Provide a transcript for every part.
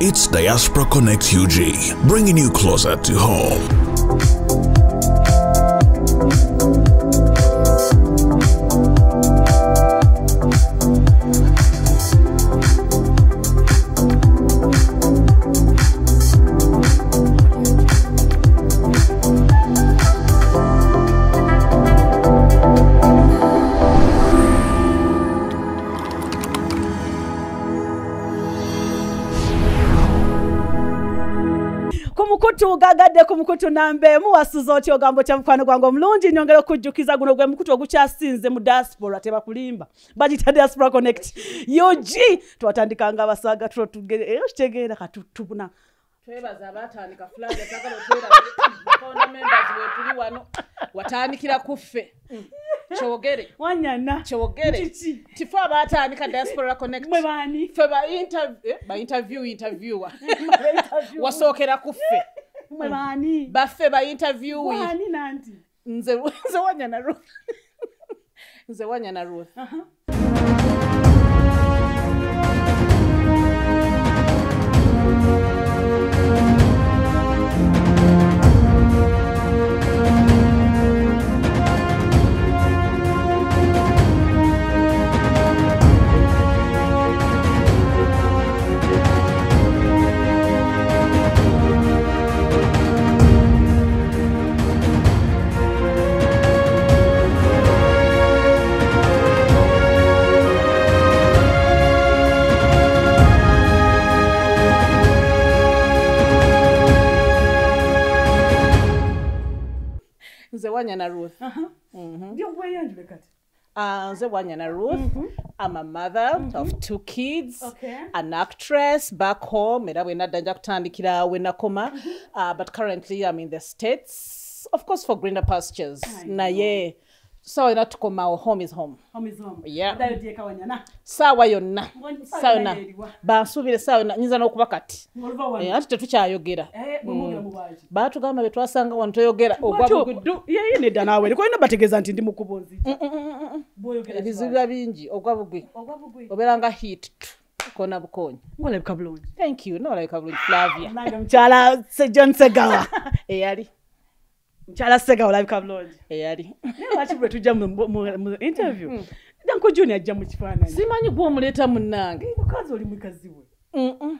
It's Diaspora Connect UG, bringing you closer to home. Gagadde ku mukutu nambe muwasuza oti ogambo kya mukwano gwango mulungi nyongera okujjukiza guno gwe mukutu ogukyasinze mu diaspora tebakulimba bagita Diaspora Connect UG twatandika nga abasaga tutegeera katutubuna twebaza abatandika flaga takalo twera kona members wetuli wano watandikira kuffe Chogere. Wanyana. Chogere. Tifo abatandika Diaspora Connect. Mwe bani. Fe ba interviewer. Wasokera kuffe. Mwe bani. Baffe ba interview. Wani nanti. Nze wanyana Ruth. Nze wanyana Ruth. Wanyana Ruth. Wanyana Ruth. I'm a mother of 2 kids, okay. An actress back home. But currently I'm in the States, of course, for greener pastures. Naye. So ina tukoma home is home. Home is home. Yeah. Dayo dieka wanyana. Sawa yonna. Sawa. Bansu bile sawa nyiza no kubakati. Eh atatucha ayogera. Eh mugira mubaji. Batu gamba betwasanga wantu yogera ogwa bugudu. Yeye ne danawe. Ko ina bategeza nti ndi mukubonzi. Boyogera. Bizibya bingi ogwa bugwi. Oberanga hit. Kona bukonye. Ngole bikabulonje. Thank you. No like kabulonje Flavia. Naga mchala John Segawa. Eh yali. Mchala Sega live kabloji. Eyali. Leo achibwe tujja mu interview. Danko Junior ajja mu kifaananyi. Simanyi gwo muleta munange. Mukazi oli mukaziwe.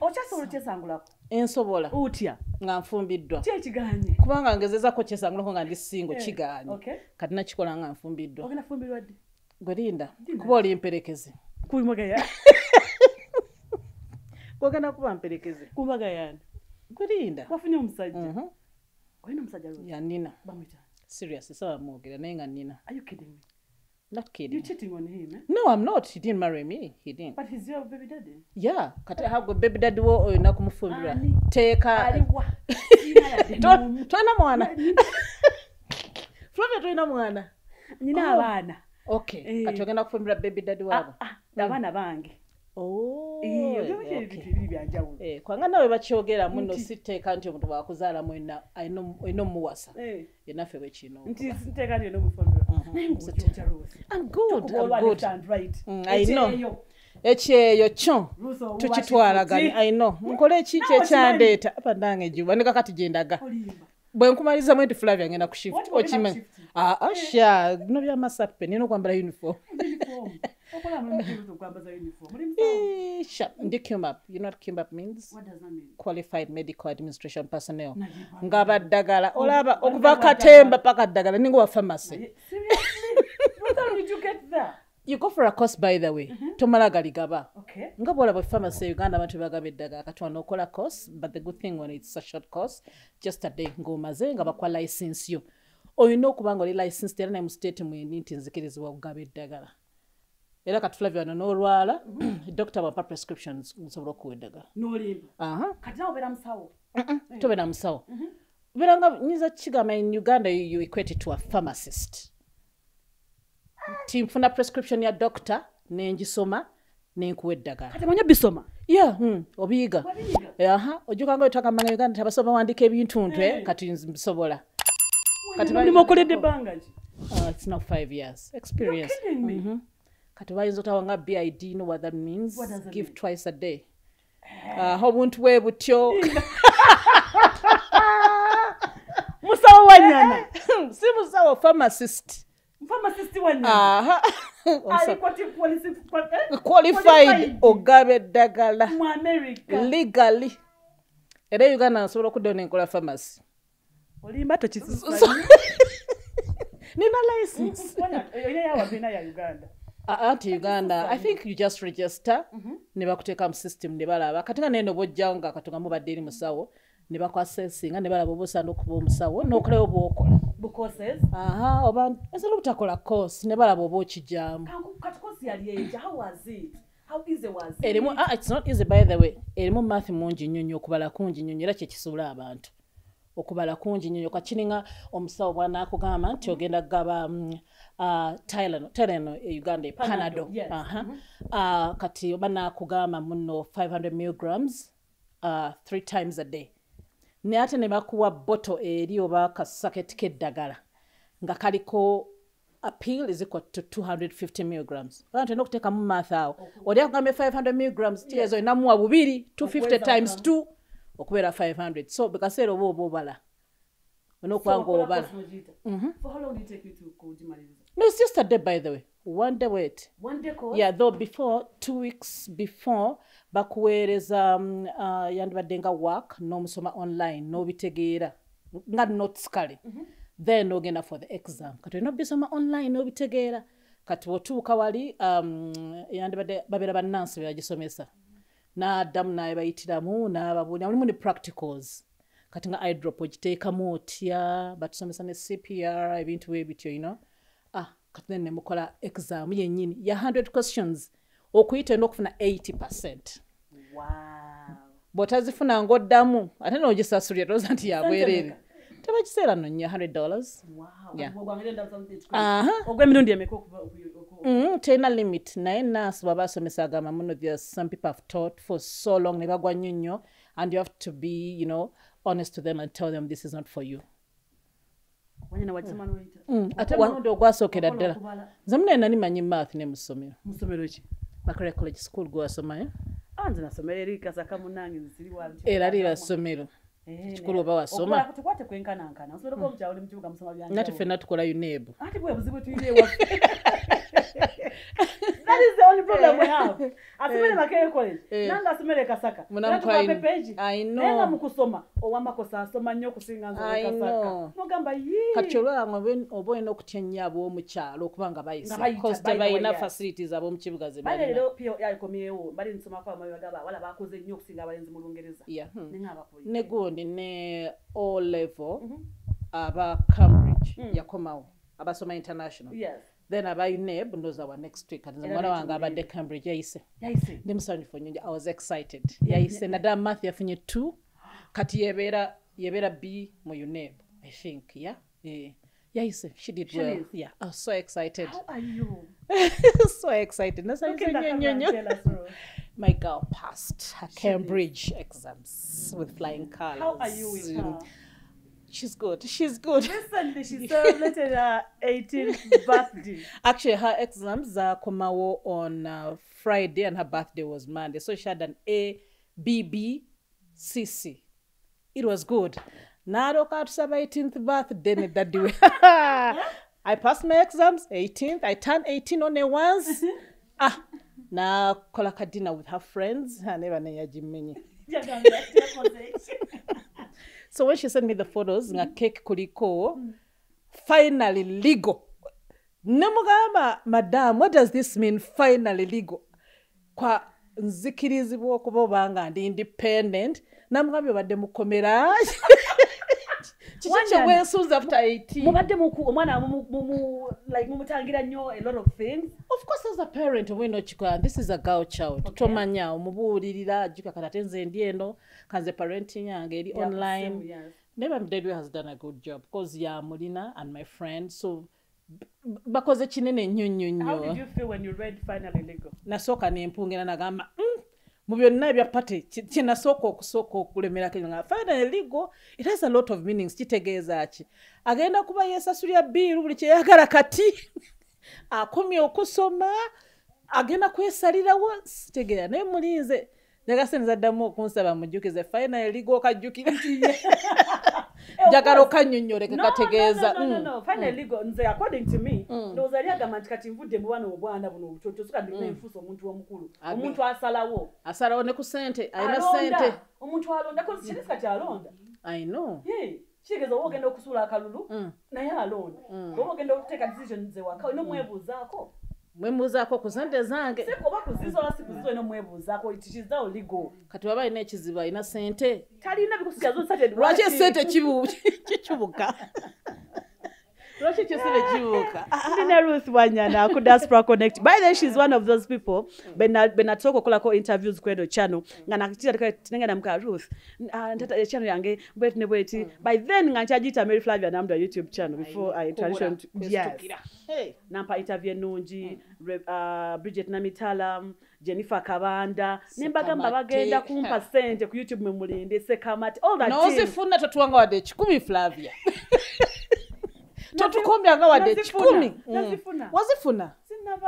Ochasobola tesangula ko. Ensobola. Utya nga nfumbiddwa. Kye kiganye. Kubanga ngezeza ko kyesangula ko nga ndi single kiganye. Okay. Kati nakikola nga nfumbiddwa. Ogena fumbiddwa dde. Golinda. Kuba oli mperekeze. Kuyimaga ya. Kogena kuba mperekeze. Kumaga yani. Golinda. Wafunye omusajja. Wino msaja Ruth? Yeah, Nina. Bamita. Seriously, so I'm okay. Nina. Are you kidding me? Not kidding. You cheating on him, eh? No, I'm not. He didn't marry me. He didn't. But he's your baby daddy? Yeah. Kata hago baby daddy wo oyo nakumufundira. Take her. Aliwa. Don't. Twana mwana. Flavia twana mwana. Nina abana. Okay. Kata ogenda kufundira baby daddy wabo. Abana bange. Oh. Kwanga nawe bachogera muno siteka nti omuntu bakuzala mwena ino muwasa yenafe wekino nti siteka nti no mufondo I'm good and right I know echeyo chon tuchitwala gani I know nkole chiche chandeta apa ndange juba nikakati jendaga bwe nkumaliza mwenti Flavia ngena kushift ochima asha no bya masape nino kwambala uniform Up. You know what came up means? What does that mean? Qualified medical administration personnel. Ngaba dagala. Olaba okubaka temba paka dagala. Ningo wa pharmacy. Seriously? How did you get there? You go for a course, by the way. Tomalaga ligaba. Okay. Ngabo olaba pharmacy Uganda bantu bagabe dagala katwa nokola course, but the good thing when it's a short course, just a day ngo maze ngaba kwa license you. Oh, you know kubango li license tena na mu state mu ntinzikirizwa kugabe dagala. Era kati Flavia no rwala doctor wa prescriptions nsobora kuwedaga no limba kati nawo bera msawo to bera msawo beranga nyiza chigama in Uganda you equate it to a pharmacist timfuna prescription ya doctor nenjisoma nenkuwedaga kati manya bisoma yeah obiga ojukanga otaka manya Uganda tabasoma wandike ebintu ntwe kati nsobola kati nimokolede bangaji it's now 5 years experience Katiwa inzota wanga BID, you know what that means? What does that mean? Give twice a day. Hobuntuwe butyo. Musawa wanyana. Si musawa pharmacist. Pharmacist wanyana. Aha. Qualified Ogabe Dagala. Mu America. Legally. Ede Uganda nsobola kudona enkola pharmacy. Olimba to chisiswa. Nina license. Ile ya wabina ya Uganda. Auntie Uganda, I think you just register. Neba kuteka system nebalaba. Katika neno bojanga katonga mu badeli musawo. Neba kwa sensinga nebalaba bobosa nokubo musawo nokuleo bokola. Bukoses. Aha, abantu esalo butakola course nebalaba bobochi jam. Kati course yali eja, how was it? How easy was it? Elimu it's not easy by the way. Elimu math munji nyonyo kubala kunji nyonyo era kye kisubula abantu. Okubala kunji nyonyo kachininga omusawo bwana akugamba nti ogenda gaba Tylenol Uganda Panadol yes. Kati obana kugama muno 500 mg 3 times a day ne ate ne bakuwa bottle eri oba kasaket kedagala nga kaliko a pill is equal to 250 mg bantu nokuteka mu mathawo odi akugame 500 mg tiyezo inamuwa bubiri 250 times 2 okubera 500 so bekasero bobo bala no kwango bala. For how long did it take you to kodimaliza? No, it's just a day, by the way. 1 day wait. 1 day course? Yeah, though before, 2 weeks before, back where is yandibadenga work, no musoma online, no bitegeera. Not notes kali. Then no gena for the exam. Kati no bisoma online, no bitegeera. Kati wotu kawali, yandibade babera banansi bajisomesa. Na damu na bayitiramu na babu na muni practicals. Katinga eye drop ojiteka motia batusomesa ne CPR I went away with you, you know katene mukola exam yenyini ya 100 questions okuyita nokufuna 80%. Wow. Botazifuna ngodamu atena ojisasulya doza anti ya bwerere tabachisera no $100. Wow. Ogwangenda something quick. Ogwemirundi yameko tena limit na nurse babasomesa gama muno there some people have taught for so long nebagwa nyonyo and you have to be, you know, honest to them and tell them this is not for you. When you watch someone wait. Atamu ndo gwasokera ddala. Zamuna nani manyi math ne musomero. Musomero ki? Bakole college school go asoma eh. Anze nasomera eri kasaka munangi ziri wanti. Era lira somero. Chikulu baba wasoma. Okola kutukwate kwenkana nkana. Usoro ko mchauli mchuka musoma byanja. Nati fe natukola unebo. Ati bwe buzibu tuile wa. That is the only problem we have. Asumele makere college. Nanga asumele kasaka. Muna mpepeji. I know. Nenga mukusoma. Owamba kosa asoma nyo kusinga nzole kasaka. Mugamba yee. Kacholola ngabwe oboye n'okutenya abo mu kyalo okubanga bayisa. Because tebayina facilities abo mu kibuga ze bali. Bale leo pio yakomiyewo. Bali nsoma kwa mayo gaba wala bakoze nyo kusinga abalenzi mu Lungereza. Yeah. Nenga abakoye. Negonde ne all level aba Cambridge yakomawo. Abasoma international. Yes. Then abayi neb ndoza wa next week atinza mwana wange abadde Cambridge yaise ndimsanyufu nyingi I was excited yaise nada math yafunye 2 kati yebera B mu UNEB I think yeah yaise she did well yeah I was so excited. How are you? So excited my girl passed her Cambridge exams with flying colors. How are you with her? She's good. She's good. Recently, she celebrated her 18th birthday. Actually, her exams are komawo on Friday, and her birthday was Monday. So she had an A, B, B, C, C. It was good. Narok out her 18th birthday. That day, I passed my exams. 18th, I turned 18 only once. Now kola ka dinner with her friends. I never knew Jimmy. So when she sent me the photos, nga cake kuliko, finally legal. Nemugamba, madam, what does this mean, finally legal? Kwa nzikirizi wokubobanga and independent. Namugamba yobadde mukomera. Chichicha well soon after 18. Mubadde mwana like mumutangira nyo a lot of things. Of course as a parent we know chikwa this is a girl child. Okay. Tomanya omubulirira jika katatenze ndieno kanze parenting yange eri online. Same, yes. Maybe Mdedwe has done a good job because ya Molina and my friend so bakoze chinene nyo. How did you feel when you read finally legal? Nasoka ne mpungira nagamba mubyonna byapate kina soko kusoko kulemera kinga finally legal it has a lot of meanings kitegeeza ki agenda kuba yesasulya bill buli kyeyagala kati akomye okusoma agenda kwesalira wo kitegeera naye mulinze Nagasenza ddamu okunsaba mujjukize fayina eligo okajjukira kinye. Jagalo kannyonnyole kakategeeza. No, fayina eligo nze according to me ndowooza lyagamba kati nvudde mu bwana obwana buno obutoto suka ndina enfuso omuntu omukulu. Omuntu asalawo. Asalawo ne ku ssente ayina ssente. Omuntu alonda ko kirisi kati alonda. I know. Yeah. Chigeza ogenda okusula akalulu naye alonda. Ogenda okuteka decisions ze wakawo no mwebuzaako. Mwebuzaako ku ssente zange. Siko bakuzizola sikuzizo no mwebuzaako itichiza oligo. Kati baba ina ekiziba ina ssente. Talina bikusigazo ssente. Lwaki ssente kibuka? Lwaki ssente kibuka? Ndina Ruth Wanyana ku Diaspora Connect. By the way, she's one of those people benatoko kola ko interviews kwedo channel. Ngana kitira tinenga na mka Ruth. Ntata channel yange bwetne bweti. By then nganchajita Mary Flavia namda YouTube channel before I transition to yes. Hey, nampa interview nungi Bridget Namitalam, Jennifer Kabanda, Nembagamba bagenda kumpa sente ku YouTube memulinde Sekamate. All that. Nozi funa totwanga wade 10 Flavia. Totukombya nga wade 10. Wazifuna.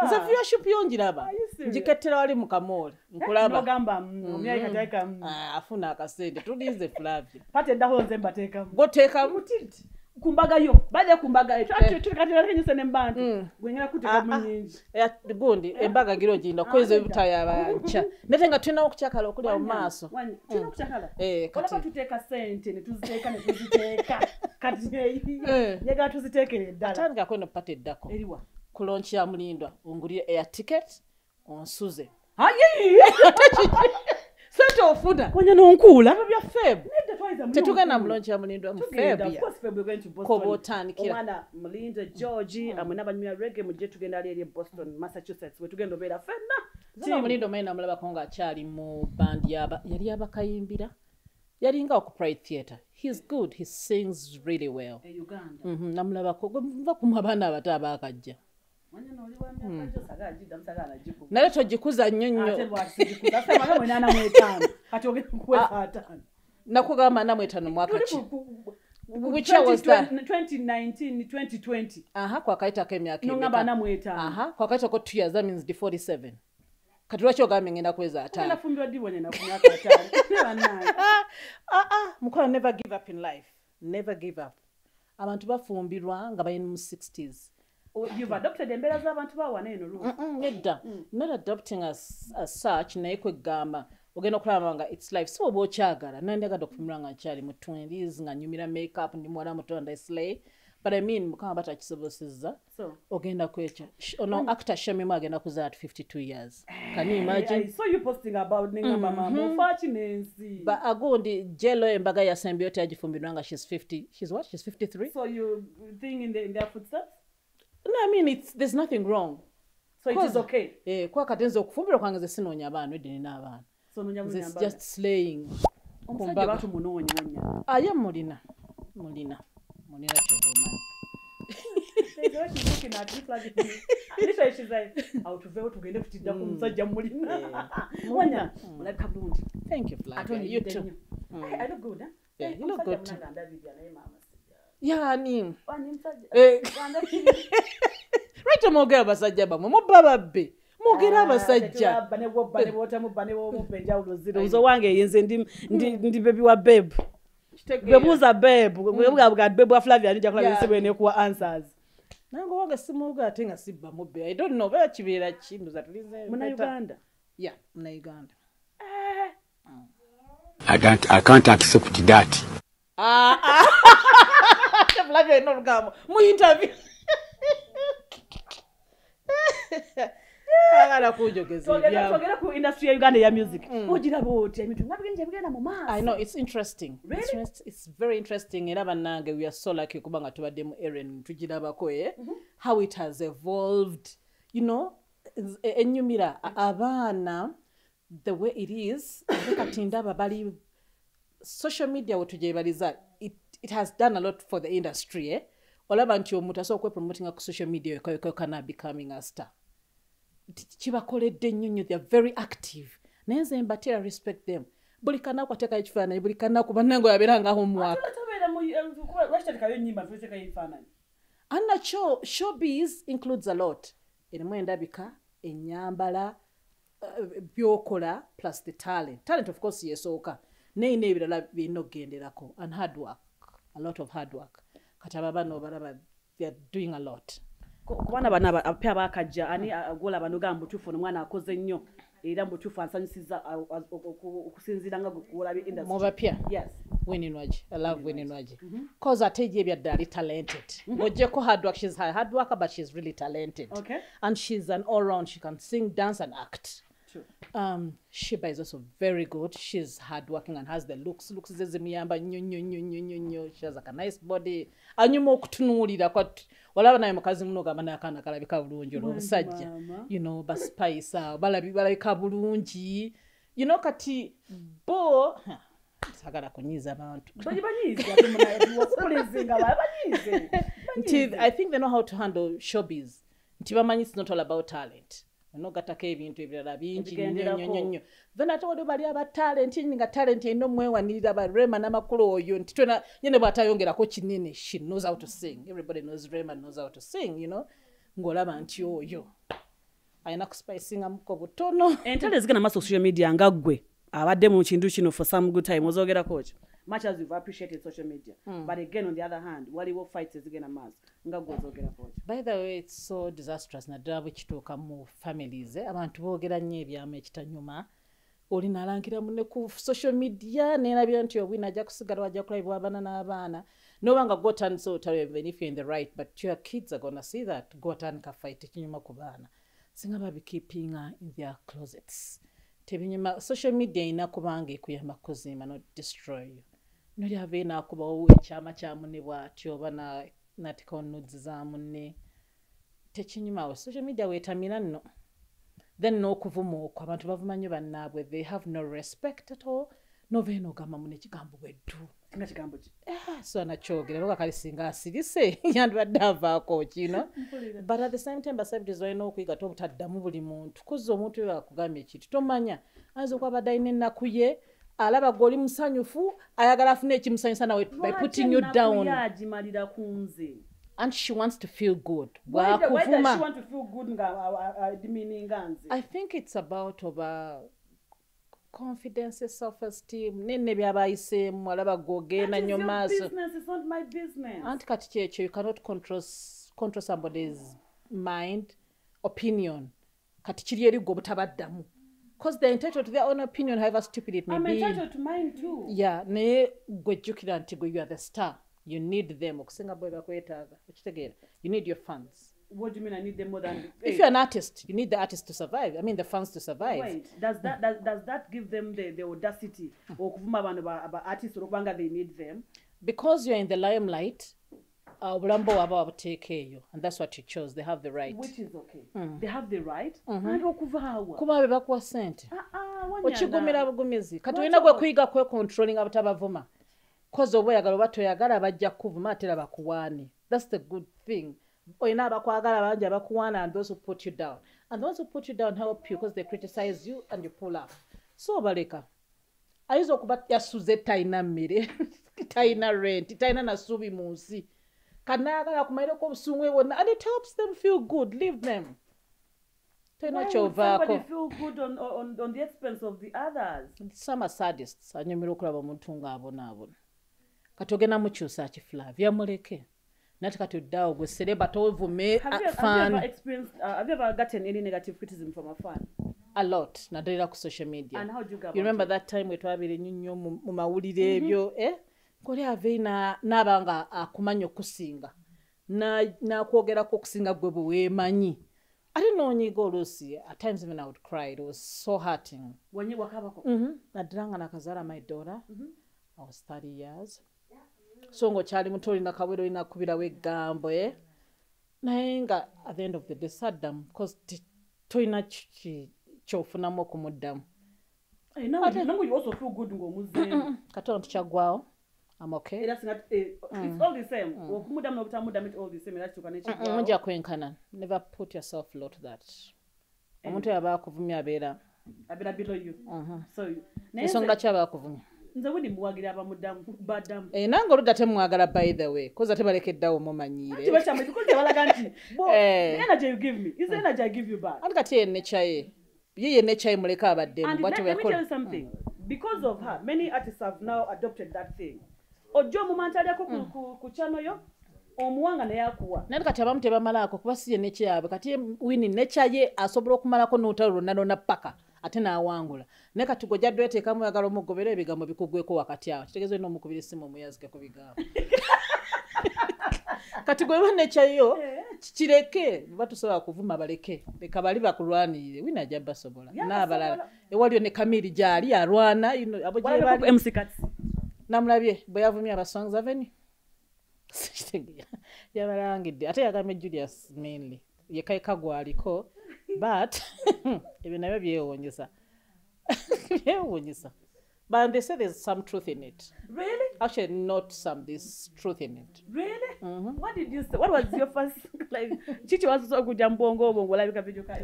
Nza viewership yongiraba. Njiketera wali mukamola. Nkulaba. Nogamba myai kateka. Afuna akasende. Tulize Flavia. Pate ndaho nzemba teka. Go teka mutiti. Kumbaga yo baada kumbaga etu atukatira kenyese nembantu gwengera kutika munyinji ya gundi embaga giro jinda koze ebutaya abacha netenga twina okuchakala okulya omaso twina okuchakala kati tuteka sente netuziteka kati nyega tuzitekele dala atanga kwenda pate dako eriwa kulonchi ya mulindwa ongulie air ticket onsuze ayi sente ofuda kwenye nonkula bya feb Tetugana mlonchi ya mulindwa mfebia. Kobotan kia. Omwana mulindwa Georgie. Amunaba nyumia reggae mjie tugenda ali Boston, Massachusetts. Wetugenda obeda fena. Zona mulindwa maina mulaba konga achari mu band yaba. Yari yaba kayimbira. Yari inga wakuprae theater. He's good. He sings really well. Uganda. Na mulaba kogo. Mba kumabana wataba akajia. Mwana uliwa mia kajo saga ajida msaga anajiku. Naleto jikuza nyonyo. Atewa jikuza. Asema na mwenana mwetano. Katoge mkweza hatano. Nakugamba namwe 5 mwaka ki. Which was that? 2019 2020. Aha, kwa kaita kemya kemya. Nungaba namwe 5. Aha, kwa kaita ko 2 years that means the 47. Katulacho gaming enda kweza 5. Ana fundwa diwe nena kunyaka 5. Mukwana never give up in life. Never give up. Abantu bafumbirwa nga bayi mu 60s. You've adopted embera z'abantu bawaneno lu. Nedda. Not adopting us as such na ekwe gamba. Ogeno kulamanga it's life so bochagala nande gado kumulanga chali mu 20s nga nyumira makeup ndi mwala mutonda slay but I mean mukama bata kisobosezza so ogenda kwecha ono actor Shamima agenda kuza at 52 years can you imagine I saw you posting about ninga mama mufachi nenzi but agondi jelo embaga ya sembiote ajifumbirwanga she's 50 she's what she's 53 so you thing in their footsteps no I mean it's there's nothing wrong so it is okay kwa katenzo kufumbira kwangeze sinonya abantu edinina abantu so it's just slaying. Ombaga to muno nyanya. Aya mulina. Mulina chogomani. She's looking at you like this. Literally she's like out of way to get left to musajja mulina. Mwanya, mulaka bulungi. Thank you Flavia. You too. I look good, huh? Yeah, you look good. Yeah, nim. Right to mogera basajja bamwe mo baba be. Mugera abasajja banewo mupenja uloziro uzo wange yenze ndi baby wa babe bebuza babe ngabwa babe wa Flavia nija kula yesebene ku answers nango wage simuga atenga sibba mobbe I don't know ba chibira chindu zatulize muna Uganda yeah muna Uganda I can't accept that Flavia no ngamo mu interview Agala kujogeza. Togera ku industry ya Uganda ya music. Ojira bote emitwe ngabigenge bigenda mu mass. I know it's interesting. Really? It's very interesting era banange we are so lucky kubanga tubadde mu Eren tujira bako how it has evolved. You know, enyumira abana the way it is katinda babali social media wotujebaliza it has done a lot for the industry olabantu omutaso okwe promoting ku social media ekoyo kana becoming a star. Chibakoledde nnyo they are very active nenze mbatera respect them bulikana kwateka ekifana bulikana kubanango yabiranga home work and showbiz includes a lot elimwenda bika enyambala byokola plus the talent. Talent of course yesoka. Nene bila bino genderako and hard work. A lot of hard work. Katababa no balaba they are doing a lot. Kuwana banaba apaba kaja ani agola banoga mbutufu mwana akoze nnyo. Era mbutufu ansanyisiza okusinziranga gokola bi industry. Mova pia. Yes. Winnie Nwaji. I love Winnie Nwaji. Cause ateje bya dali talented. Mojeko hard work, she's hard worker but she's really talented. Okay. And she's an all-round, she can sing, dance and act. True. Sheba is also very good. She's hardworking and has the looks. Looks is miyamba nyo. She has like a nice body. Anyumo okutunulira kwat wala bana mukazi munoga bana kana kalabika bulungi olobusajja. You know ba spice balabika bulungi. You know kati bo sagala kunyiza abantu. Bajibanyiza ati muna okulezinga babanyize. I think they know how to handle showbiz. Ntibamanyi it's not all about talent. No gata kevi into ebirala bingi nyo then atawode bali aba talent ninga talent eno mwewa nilira ba Rema namakulu oyo ntitona nyene batayongera ko kinene. She knows how to sing, everybody knows Rema knows how to sing, you know, ngolaba nti oyo ayina ku spicinga mko butono entale zikana ma social media ngagwe abadde mu kintu kino for some good time ozogera coach much as we've appreciated social media. But again, on the other hand, what he will fight is again a mask. By the way, it's so disastrous. Nadra which took a more families. I want to get a nebia match tanuma. Or in a lankidamuneku social media, Nenabian to your winner, Jacksugara, Jacquai, Wabana, Habana. No one got gotten so terrible even if you're in the right, but your kids are going to see that. Gotan ka fight Tinuma Kubana. Singaba be keeping her in their closets. Tebinyuma social media in Akubangi, Kuyamakuzim, and not destroy you. Nuri havena kuba uwe chama chamune bwatyo bana natiko nudes za munne techinyuma social media wetamina no then no kuvumo kwa abantu bavumanyo banabwe they have no respect at all no veno gama munne chigambo wedu nga chigambo chi so anachogera loka kali singa asirisi yandwa dava ko kino but at the same time basabye zoyino kuiga to butaddamu buli muntu kuzo omuntu yakugame ekitu tomanya azo kwa badaine nakuye alaba goli musanyufu ayagala afune ekimsanyusa nawe by putting you down and she wants to feel good. Why does she want to feel good nga? I think it's about confidence, self-esteem. Nene byabayise mwalaba gogena nyomaso. Business is not my business. Aunt Katicheche, you cannot control somebody's mind, opinion. Katichiriye go butabaddamu. Because they're entitled to their own opinion, however stupid it may be. I'm entitled to mine too. Yeah, you are the star. You need them. You need your fans. What do you mean I need them more than... If you're an artist, you need the artist to survive. I mean the fans to survive. Wait, does that give them the audacity? They need them? Because you're in the limelight, and that's what you chose. They have the right. Which is okay. They have the right. And kuva sent. Controlling. That's the good thing. And those who put you down. And those who put you down help you because they criticize you and you pull up. So baleka. I use okubatia suzeta ina mire. Taina rent. Taina nasubi musi. And it helps them feel good. Leave them. Why would somebody feel good on the expense of the others? Some are sadists. Have you ever experienced, have you ever gotten any negative criticism from a fan? A lot. Nadira social media. And how do you go about it? You remember that time we were having Korea vina nabanga akumanyo kusinga. Na kuogera kusinga gwebo we manyi. I don't know nyi go Lucy. At times even I would cry. It was so hurting. Wanyi wakabako? Nadiranga nakazara my daughter. I was 30 years. So ngo chali mutoli nakawedo ina kubida we gambo eh. Naenga at the end of the day sadam. Because toina chofuna moko mudam. Now you also feel good ngo muzi. Katoa ntuchagwao. I'm okay. It's all the same. It's all the same. Never put yourself low to that. I want to have a below you. So, by the way, because the energy you give me is the energy I give you back. And let me tell you something. Because of her, many artists have now adopted that thing. Ojo mumantale kuchano yo. Omuwanga na yakuwa. Nani kati abamu tebamalako kuba siye nature yabe kati Winnie nature ye asobola okumalako n'otalo nanona paka ate n'awangula. Ne kati goja dwete kamu yagala omugobera ebigambo bikugweko wakati awo. Kitegezo eno omukubira simu muyazike ku bigambo. Kati gwe nature yo kireke batu sobola kuvuma baleke beka bali bakulwanire Winnie ajaba sobola n'abalala ewali ne kamiri jali arwana abo je bali MC Kat. Namulabye boyavumya abasongs aveni. Yabarangide ate yagame Julius mainly yekaye kagwaliko but ibi nayo byewonyisa byewonyisa but they say there's some truth in it. Really? Actually not some, there's truth in it. Really? What did you say? What was your first like chichi wazo kujja mbongo bongo labika video ka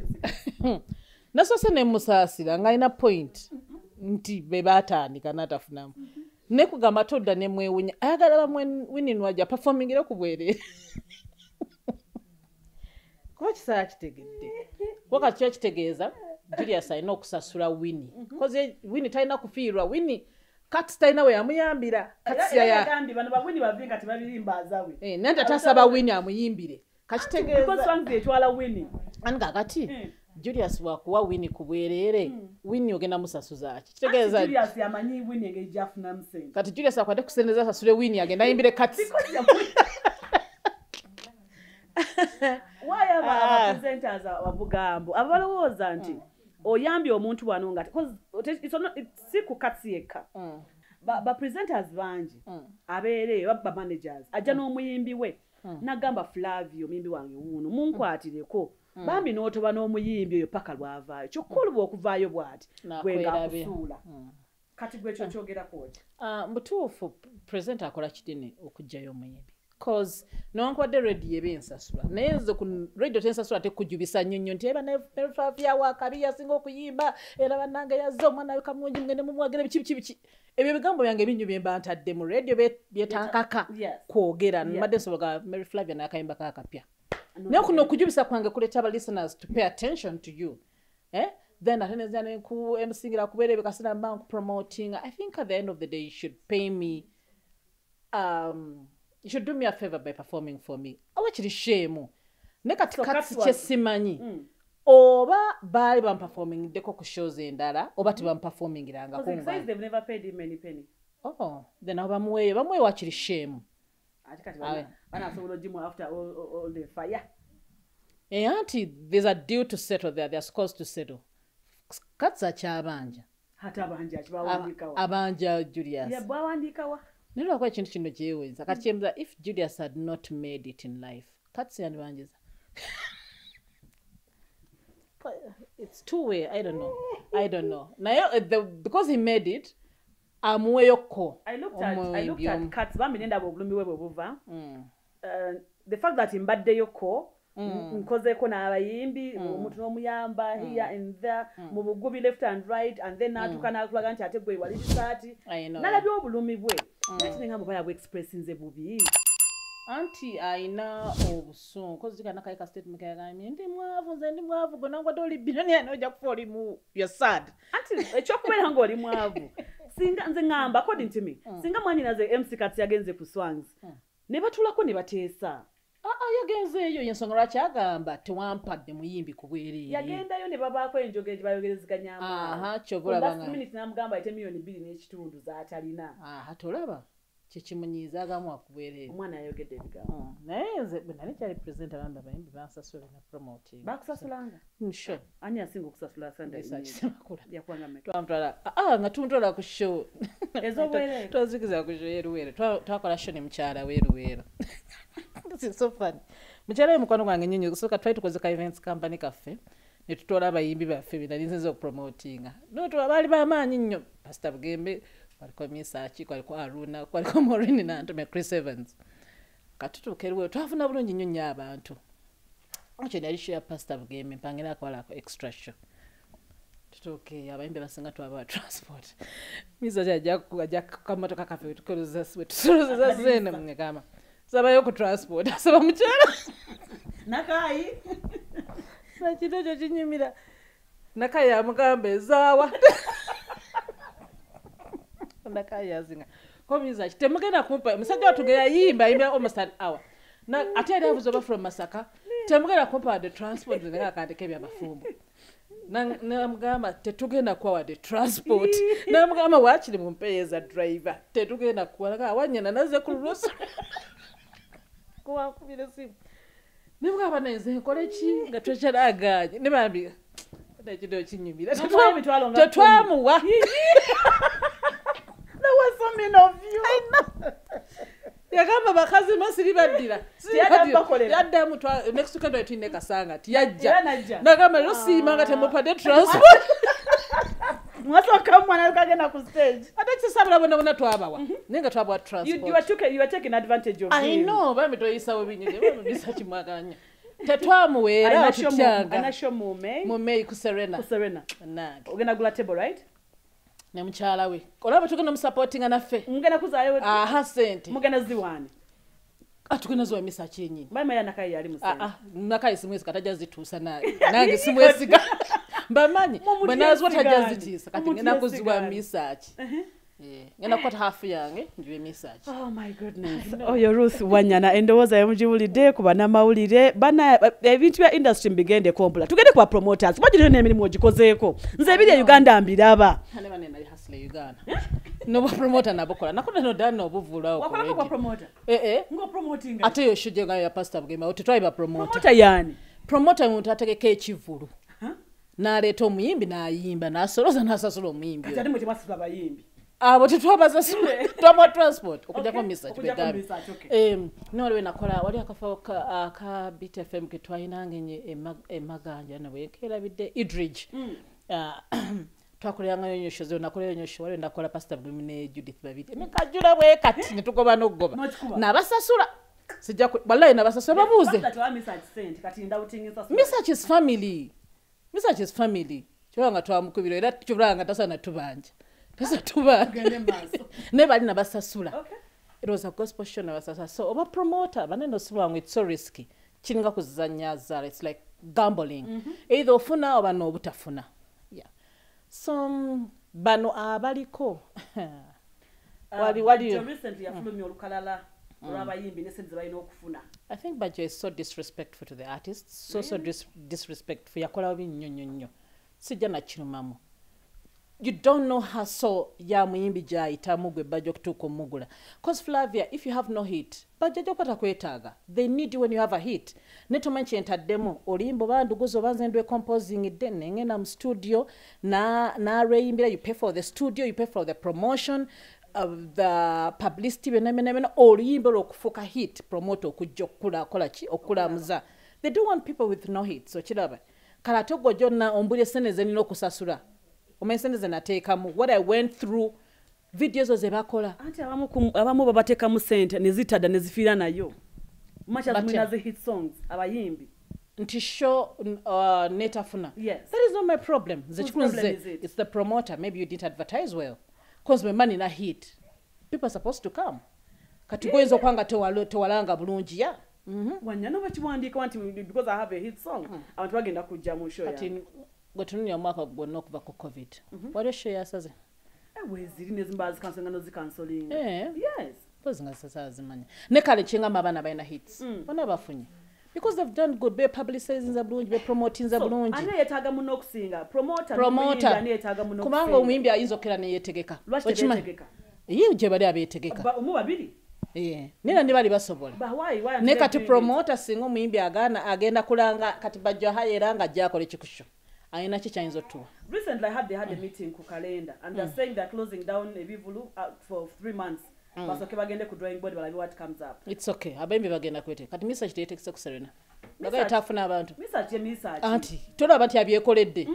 naso sene musasira ngaina point nti bebatani kana tafunamu Neku gamatoda ne mwewunya. Ayagala Winnie Nwaji performingira ku bwere. Coach search tegedde. Waka church tegeza Julius ayina okusasula Winnie. Koze Winnie tayina kufiirwa. Winnie Kat tayina we amuyambira. Kat ya gambi bano ba Winnie bavinga tibabirimba azawe. Nanda tasaba Winnie amuyimbire. Kachitegeza. Because songs etwala Winnie. Anga kati. Julius wakuwa Winnie kubwerere Winnie ogenda musasuza kitegeza Julius yamanyi Winnie ngeja funa msenga kati Julius akwade kusendeza sasule Winnie agenda imbire Kat why aba presenters abavugambo abalowooza nti oyambi omuntu wano ngati because it's siku Kat yeka ba presenters banji abere ba managers aja no muyimbi we nagamba Flavia mimbi wange uno munkwatireko Bambi noto wano muyimbi yopaka lwavayo. Chukulu wokuvayo bwati. Wenga kusula. Kati gwe chochogera koji. Mtuufu presenter akola chidini okujayo muyimbi. Cause no wankwade radio yebe nsasula. Na yenzo kun radio tensasula te kujubisa nyonyo. Ntiyeba na Flavia wakaria singo kuyimba. Era wananga ya zoma na wika mwenye mgene mwagene bichibichibichi. Ebe bigambo yange binyu bimba antademu. Radio betankaka kuogera. Madenso waga Mary Flavia na akaimba kaka pia. Now kuno kujubisa kwange kuleta aba listeners to pay attention to you. Then ateneza nku emsingira kubere bekasina bank promoting. I think at the end of the day you should pay me you should do me a favor by performing for me. Awachiri shemu. Nekati Kat chesimanyi. Oba bali bam performing deko ku shows endala oba tibam performing iranga ku. Because they've never paid him any penny. Oh, then abamuwe bamuwe wachiri shemu. After all the fire. Auntie, there's a deal to settle there. There's scores to settle. Katsa chabanja. Hatabanja, Abanja Julius. No question to Jews. I can that if Julius had not made it in life, Katsa and Banjas. It's two-way. I don't know. I don't know. Now, because he made it. I looked at Kat's the fact that in bad day yoko because they kona abayimbi omuntu nomuyamba here and there mubugubi left and right and then atukana kulaga nti ategwe wali disati nalabye obulumi bwe nati ngambo baya expressinze bubi anti aina obusungu kozi kana kaika statement kayagami ndi mwavu gonangwa doli billionaire noja kufoli mu you're sad anti echokumera ngo oli mwavu singa nze ngamba according to me singa mwanyi naze MC Kat yagenze ku swangs nebatulako nebatesa yagenze eyo yensonga kyagamba tewampadde muyimbi kubwere yagenda yo ne babako enjogeje bayogereziganya chovula banga last minute namugamba ite milioni 2 n'ekitundu za atalina tolaba chichimunyizaga mu akubwere omwana yogedde bigambo nayenze benali kyali presenter bamba bayimbi basasula na promoting bakusasulanga sure ani asinga okusasula Sunday sakisamakula yakwanga me twamtwala ngatuntola ku show ezobwere twazikiza ku show yeruwere twakola show ne mchala weruwere this is so fun mchala mukwano gwange nyenyo kusoka try to kozeka events company cafe netutola abayimbi baffe binalinzenzo promotinga noto abali bamanyi nnyo Pastor Bugembe kwaliko Misachi, kwaliko Aruna, kwaliko Maureen na Antome Chris Evans. Katutu keruwe, tuafuna bulu njinyonyi haba antu. Oche nalishu ya Pastor Bugembe, mpangila kwa lako extra show. Tutuke, haba imbe masinga tuwabawa transport. Misachi ajaku kama toka kafe, tukuruza zene mnge kama. Saba yoku transport, saba mchana. Nakai. Sachitojo chinyi mira. Nakaya mugambe zawa. Nakaya zinga. Come is like Temagana Kumpa, Masaka to get a by me almost an hour. Now, I tell you, I was over from Masaka. Temagana Kumpa, the transport, the Naka, the Kabia Fumbo. Namgama, Tetugana Kwa, the transport. Namgama watching him pay as a driver. Tetugana Kwa, one and another Kuros. Go up with the same. Namgama is a college, the treasure I guard. Never be. That you don't see me. That's what of you. I know. You are taking advantage of I know. Right? Namchala we. Olaba tukana supporting anafe. Mungana kuzayo. Aha sente. Mungana ziwani. Atukana zwa misa chenyi. Mama yana kai yali musema. Nakai simwezi kataja zitusa na. Nange simwezi ka. Bamani, banazwa taja zitisa katingena kuziwa misa. Yeah. Ngena kwata half yange ndiwe message. Oh my goodness. Oh your Ruth wanyana endoza yemjibulide kuba na mawulire bana ebintu ya industry mbigende kompola. Tugende kwa promoters. Bajire ne emirimu ogikozeko. Nze bide Uganda ambiraba. Haneba ne nali hustle Uganda. No promoter nabokola. Nakona no dano obuvula okole. Wakala kwa promoter. Ngo promoting. Ateyo shuje ga ya pastor bugema otitwa ba promoter. Promoter yani. Promoter muntu ategeke ekivulu. Naleeta omuyimbi na ayimba na asoloza na asasolo omuyimbi. Kati mu kimasiba abayimbi. But it was a transport. No, when I call out, what you have a bit FM getwinang a magazine away, Idridge. Talking on your shoes, and I call on your shoulder, and I call a pastor Bumine, Judith Babit. Makajula way, cutting to go no go. Navasasura, Sijaku, Balay, Navasasura, who's that? Missach is family. Missach is family. Churanga to Amkuvi, that Churanga doesn't to bunch. Never in Abasasula. It was a gospel show. So, over promoter, but no swung, it's so risky. Chingaku Zanyaza, it's like gambling. Either Funa or no Butafuna. Yeah. Some Bano Abaliko. What do you recently have from your Kalala? I think Bajo is so disrespectful to the artists, so disrespectful. Yakola Winyo. Sijana Chinumamu. You don't know her so ya muimbija itamugwe bajokutuko mugula. Cause Flavia, if you have no hit, bajajokota kwetaga. They need you when you have a hit. Neto manchi enta demo, olimbo bandu guzo banzendwe composing dene, ngenam studio, na reimbira, you pay for the studio, you pay for the promotion, the publicity, wenemeneme, olimbo okufuka hit, promote okujokula, okulachi, okula mza. They don't want people with no hit, so chilaba. Kalatogo jona ombule sene zenilo kusasura. What I went through, videos of Zebacola. Abamu babateka mu sente nezita da nezifira na yo. Much as we have the hit songs, abayimbi. Ntisho netafuna. Yes. That is not my problem. Whose problem is it? It's the promoter. Maybe you didn't advertise well. Cause my money na hit. People are supposed to come. Katugoezo kwanga towalanga bulungi ya. Wanyano bachiwandika wanti because I have a hit song. Abantu bagenda kujja mu show ya. Gotununi ya mwaka gwonokuva ku COVID. Wale share saze. Wezi nezimbazi kansonga nozi kansolinga. Yes. Pozinga sasa azimanya. Nekale chenga mabana baina hits. Bona bafunye. Because they've done good be publicizing za bulungi be promoting za bulungi. Ana yetaga muno kusinga. Promoter ne yetaga muno. Kumanga umwimbi ayizokera ne yetegeka. Lwachitegeka. Yiye jebali abetegeka. Ba umuba bili. Nina ndibali basobola. Ba why? Neka to promoter singo umwimbi agana agenda kulanga katibajo hayeranga jako lechikusho. Recently, they had a meeting in Kukalenda, and they're saying they're closing down Evivulu for 3 months. But okay, we're going to drawing board while what comes up. It's okay. I'm going to quit it. But message they take Serena. We're going to tough now about message. Auntie, tell about your colleague.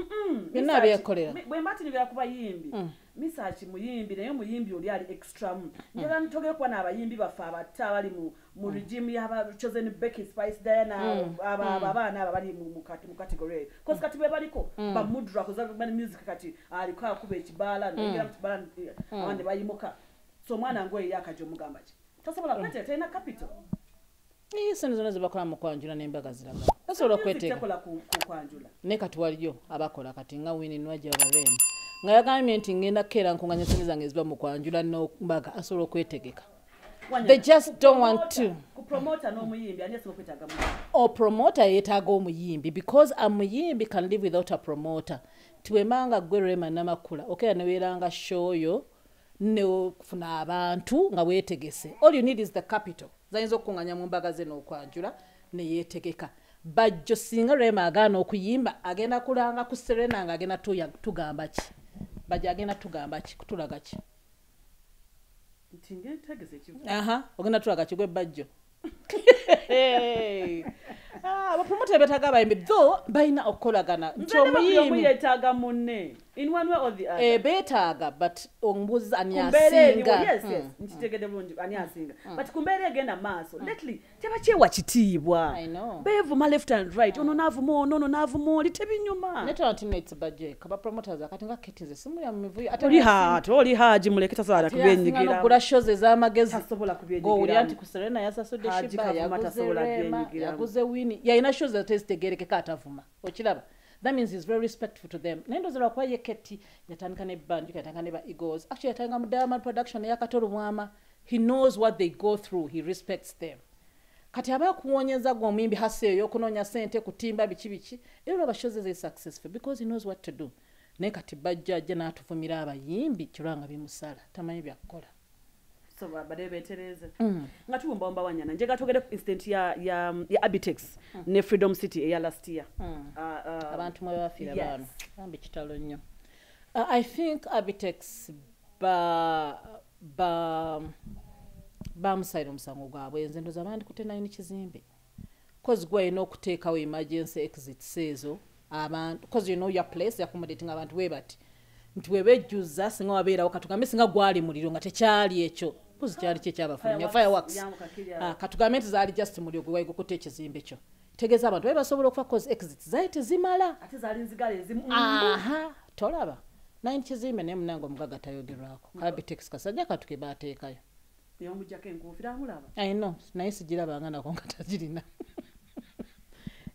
We're not your colleague. We're Martin Yakuba Message Muyimbi, the Muyimbi, or the extra. You don't talk about Yimbi Bafava, Tawarimu, Murijimi, have chosen Becky Spice, then Ababana, Mukatu category. Cause Katibariko, but Mudra, because music Kati, Arika Kubich, Bala, and the Bayimoka. So, man, I'm going Yakajo Mugamaj. Talk about a capital. Isano zona zibakola mu kwanjula n'embaga ziraga. Tasobola kwetega. Takola ku kwanjula. Neka tuwaliyo abakola kati nga Winnie Nwaji abarema. Nga yagambye nti ngenda kera nkunganya soni zange ziba mu kwanjula no mbaga asobola kwetegeka. They just don't want to. Promoter no muyimbi anyesi kwetega mu. O promoter yetaga omuyimbi because a muyimbi can live without a promoter. Tuwemanga gwe Rema namakula. Okay naweranga show yo ne funa abantu nga wetegese. All you need is the capital. Zainzo kunganya mumbaga zeno kwanjula ne yetegeka. Bajjo singa Rema agana okuyimba agenda kulanga kuserena nga agenda tugamba ki. Bajja agenda tugamba ki kutulaga ki. Ntinge tegese kivu. Aha, ogenda tulaga ki gwe bajjo. Hey. Ba promote betaga bayimbi though bayina okolagana. Ntomuyimbi yetaga munne. In one way or the other. Betaga but ombuzi anyasinga. Yes, yes. Ntitegede bulungi anyasinga. But kumbere agenda maso. Lately tabache wachitibwa. I know. Bevuma left and right. Ono navumo ono navumo litebinyuma. Neto ultimate budget. Kaba promoters akatinga ketize simulya muvuyo. Oli haji muleketa sana kubenyigira. Ngano gura shows za magezi asobola kubenyigira. Go ulianti kuserena yasa so de shiba ya kuserena kubenyigira. Yaguze wini. Ya ina shows za test tegereka atavuma. Ochilaba. That means he's very respectful to them. Nendo zilakwa yeketi, yatankane band, yatankane ba egos. Actually, yatankane diamond production, yakatoru mwama. He knows what they go through. He respects them. Kati habaya kuonyeza gwa mwimbi haseyo, kunonya sente, kutimba, bichibichi. Ilo ba shows is successful because he knows what to do. Nekati bajja jena atufumira ba yimbi, churanga bimusala. Tamanyi biakola. So, badebe Tereza. Ngatu mbaomba wanyana. Njega togede instant ya Abitex. Ne Freedom City ya last year. Abantu mwe wafira bano. Ambi kitalo nnyo. I think Abitex ba msaido omusango gwabwe. Enzendo zabandi kutena yini kizimbe. Cause gwa ino kuteka we emergency exit sezo. Abantu cause you know your place accommodating abantu webati. Ntwebe juza singa wabera wakatugambe singa gwali muliro nga techali echo. Kuzichali chechaba funya fireworks katugamenti zali just mulyo gwaiko kutechezimbe cho tegeza abantu beba sobola okufa cause exit zaite zimala ate zali nzigale zimu aha tolaba nine chezimbe ne munango mugaga tayogerako kabi text kasajja katuke bateekayo yomujja kenkufira mulaba I know naisi jirabanga nakonka tajirina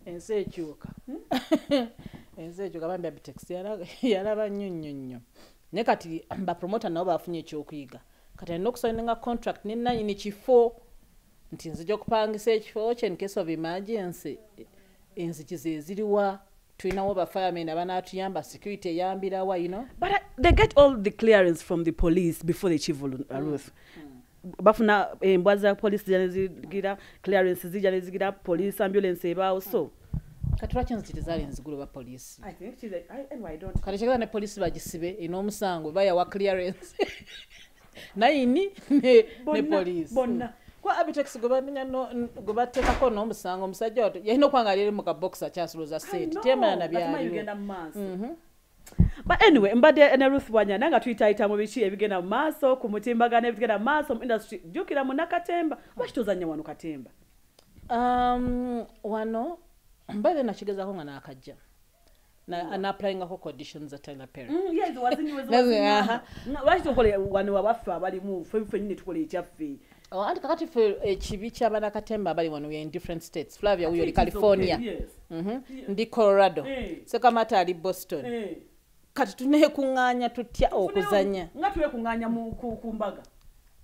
ense echuka ense echuka bambi abitext yalaba nnyonnyonnyo nekati ba promoter nabo bafunye ekyokuyiga kati nokusaninga contract nina yini chifo nti nzijja kupangisa ekifo kye in case of emergency enzikizeze ziliwa twinawo ba firemen abanatuyamba security eyambira wa you know but they get all the clearance from the police before they chief Ruth bafuna embwaza police janezi gira clearance zijanezi gira police ambulance ebao so Katrachan citizens guru ba police. I think she's like I don't Kalichekana ne police bajisibe inomusango baya wa clearance Naini ne police. Bonna. Kwa Abitex gobamenya no gobateka ko no musango musajja oto. Yino kwangalire mu ka boxer chasuluza set. Tema na byali. But anyway, mbadde ene Ruth wanyana nga twitaita mu bichi ebigenda mu maso ku mutimbagana ebigenda mu maso mu industry. Jukira munakatemba. Bashitozanya wano katemba. Wano mbadde nachigeza ko nga nakajja. Na applying ako conditions za Tyler Perry. Yes, wazinyi. Aha. Wacho kole wanu wabafu abali mu fefe nyine tukole echaffe. Oh, anti kakati fe ekibicha abana katemba abali wanu in different states. Flavia huyo ni California. Yes. Ndi Colorado. Sekamate ali Boston. Kati tunehe kunganya tutya okuzanya. Ngatuwe kunganya mu kumbaga.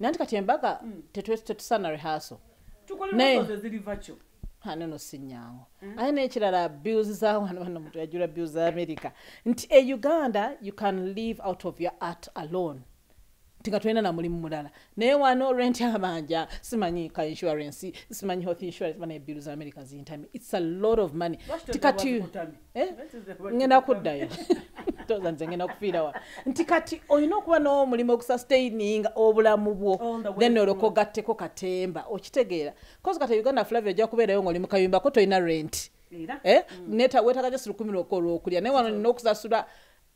Nanti katembaga tetweste tusana rehearsal. Tukole muzo zili virtual. Hanono sinyango. Aina echirala bills za wano mtu yajula bills za America. Nti Uganda you can live out of your art alone. Tikatwenda na mulimu mulala. Ne wano rent ya manja, simanyi ka insurance, simanyi health insurance bana bills za America zintami. It's a lot of money. Tikati ngenda kuddayo. Tozanze ngenda kufira wa. Ntikati oyino kuba no mulimo kusustaining obulamu bwo. Then oloko gatteko katemba okitegeera. Cause kata Uganda Flavia ja kubera yo ngoli mukayumba ko toyina rent. Neta weta kaje sirukumira okolo okulya. Ne wano nokusasula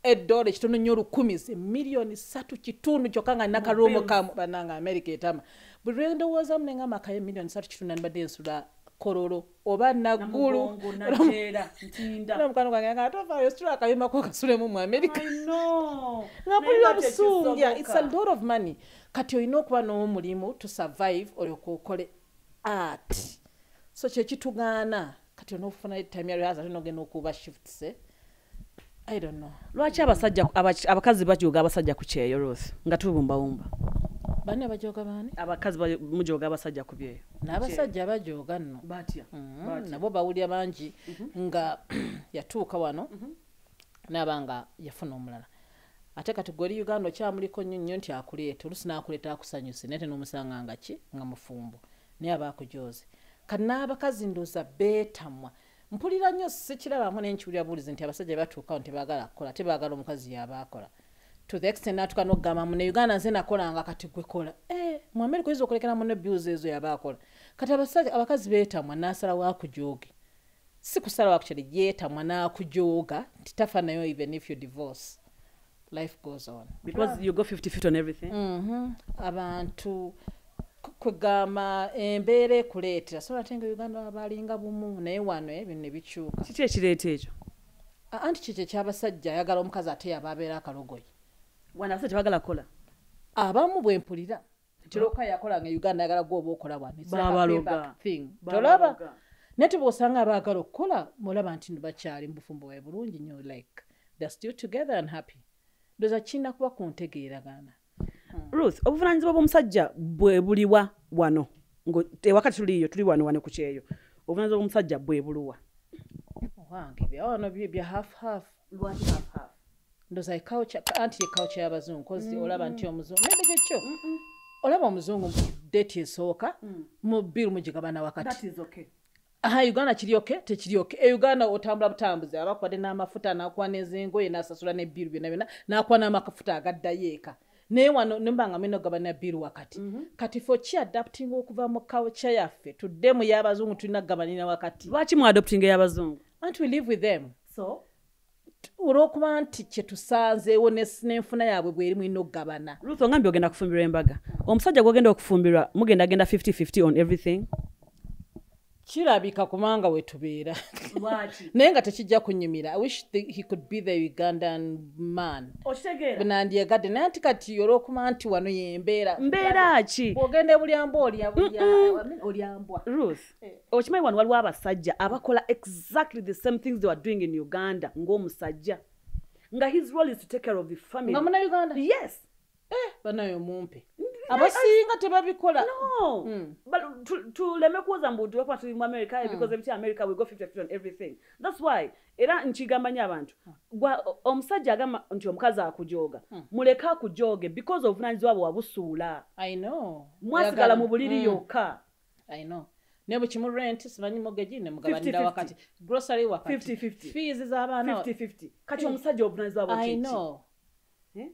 $1 kitono nyoru kumis milioni satu kitundu chokanga naka romo kamu bananga America etama bulendo waza mnenga makaye milioni satu kitundu nbadde nsula kororo oba naguru natera ntinda namukano kwanga atova yostura kayima ko kasule mu America I know napulira busunga it's a lot of money kati oyino kuba no mulimo to survive olyo kokole art So chechitugana kati onofuna time yali haza tinogeno kuba shifts I don't know. Lwachi abasajja abakazi bajoga abasajja kucheyo Ruth ngatubumba bumba. Bane bajoga bane? Abakazi mujoga abasajja kubyeyo. Na abasajja bajoga nno. Batya. Nabo bawulya banji nga yatuuka wano. Nabanga yafuna omulala. Ateka tugori Uganda kyamuliko nnyo nti akuleta Ruth na akuleta akusanyuse nete nomusanga nga ki nga mufumbo. Ne abakujoze. Kanaba kazi ndoza betamwa. Mpulira nnyo sikiraba mwe n'enkyulira bulizi nti abasajja batuuka nti bagala kola tebagala omukazi yabakola to the extent that kanogama mune Uganda nze nakolanga kati gwe kola mu America izo okolekera mune abuse ezo yabakola kati abasajja abakazi beetamwa n'asala wakujoge si kusala wakukyali yeetamwa n'akujoga titafa nayo even if you divorce life goes on because you go 50 feet on everything abantu kugama embere kuleeta so natenga Uganda abalinga bumu naye wano ebinne bichuka kiti ekireeta ekyo anti kike kyabasajja yagala omukazi ate yababeera akalogoyi wanafute bagala kola abamu bwempulira tiroka yakola nga Uganda yagala gobo okola wano babaloga thing tolaba neti bosanga abagala okola molaba anti bakyali mbufumbo bwe bulungi nyo like they're still together and happy doza china kuba kuntegeeragana Ruth, obuvunanyizibwa bw'omusajja bwe buliwa wano. Ngo wakati tuli wano kucheyo. Obuvunanyizibwa bw'omusajja bwe buluwa. Wange bya ono bya half lwaki half. Ndoza ikaocha anti ikaocha y'abazungu kozi olaba anti omuzungu. Nende kyo. Olaba omuzungu date esoka mu bill mujigabana wakati. That is okay. Aha Uganda kiri okay, tekiri okay. Uganda otambula butambuze abakwade n'amafuta n'akwa n'ezingo n'asasula ne bill byonna n'akwa n'amafuta agadda yeeka. Ne wano nimbanga mino gabana biru wakati. Kati for chi adapting okuva mu culture yaffe. Tudemu y'abazungu tulina gabanina wakati. Lwaki mu adopting y'abazungu? And we live with them. So urokuba anti kye tusanze wo n'enfuna yabwe bwe erimu ino gabana. Ruth ongambi ogenda kufumbirwa embaga. Omusajja gwogenda okufumbirwa mugenda genda 50-50 on everything. Kirabika kumanga wetubeera. Lwaki? Naye nga tekijja kunyumira. I wish he could be the Ugandan man. Otegera. Binandi yagade nanti kati yorokuma anti wano yembeera. Mbeera ki? Bwogende bulyambo olyambwa. Ruth. Okimanyi wano waliwo abasajja abakola exactly the same things they were doing in Uganda ng'omusajja. Nga his role is to take care of the family. Nga muna Uganda? Yes. Banayo mumpe. Abasinga tebabikola. No. But to lemekuza mbudu wako atu America because every time America we go 50-50 on everything. That's why era nchigamba nya abantu. Omusajja agama nti omukazi akujoga. Muleka kujoge because of nanzi wabo wabusula. I know. Mwasigala mu buliri yokka. I know. Nebo chimu rent simanyi mortgage ne mugabanira wakati. Grocery wakati. 50-50. Fees z'abana 50-50. Kati omusajja obunanzi wabo I know.